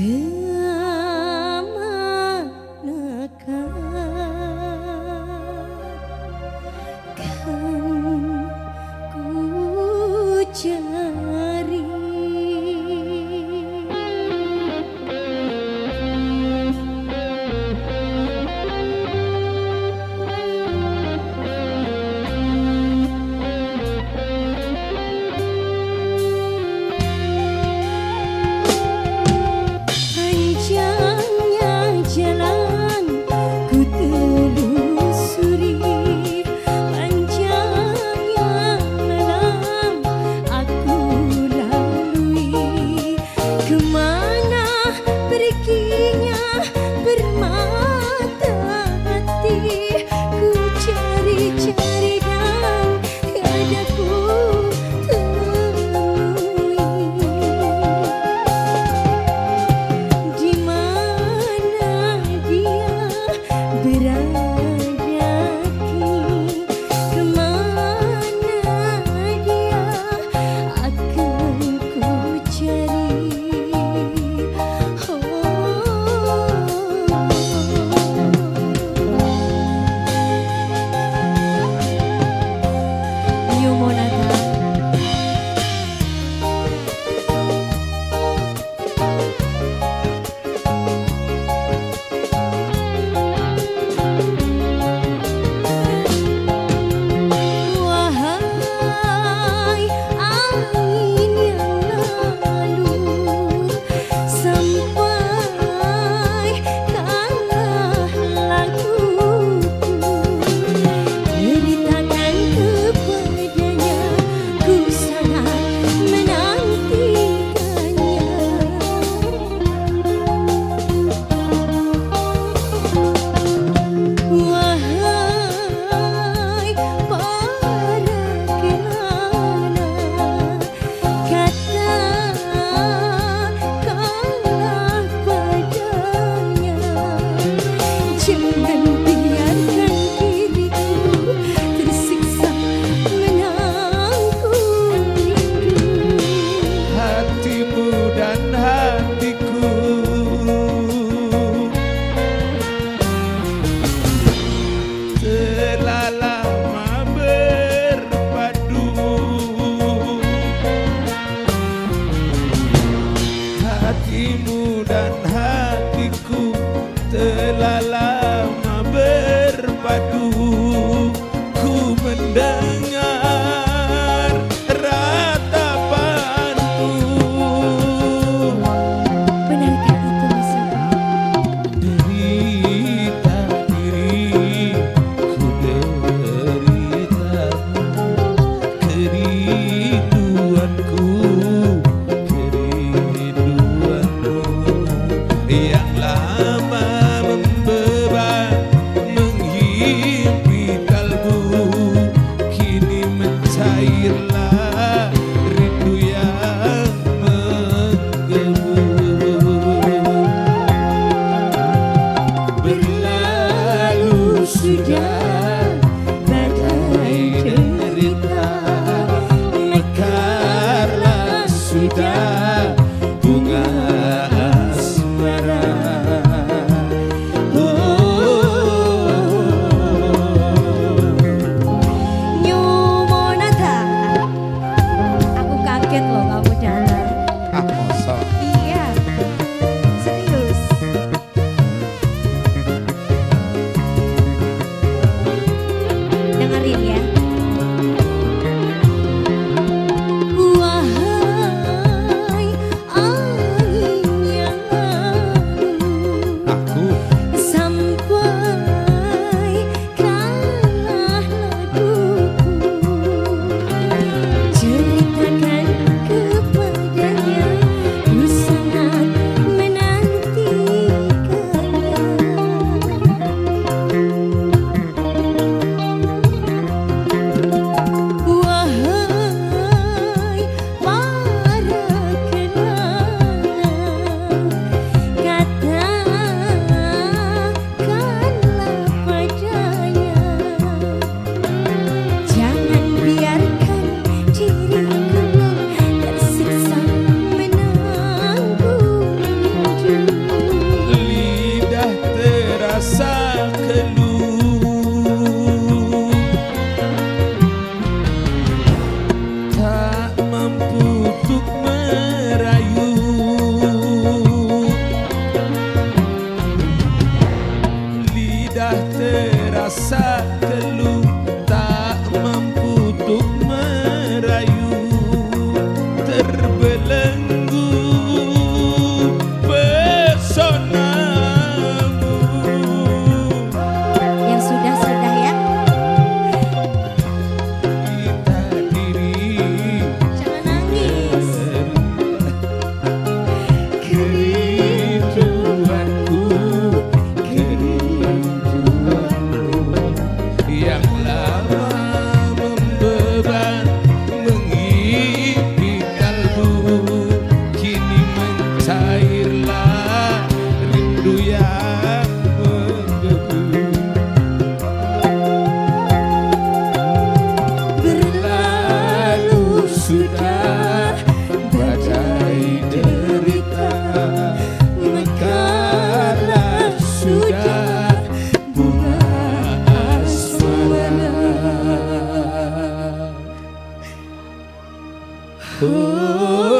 yang lama membeku. sudah badai derita, mekalah sudah bunga asmara. Oh.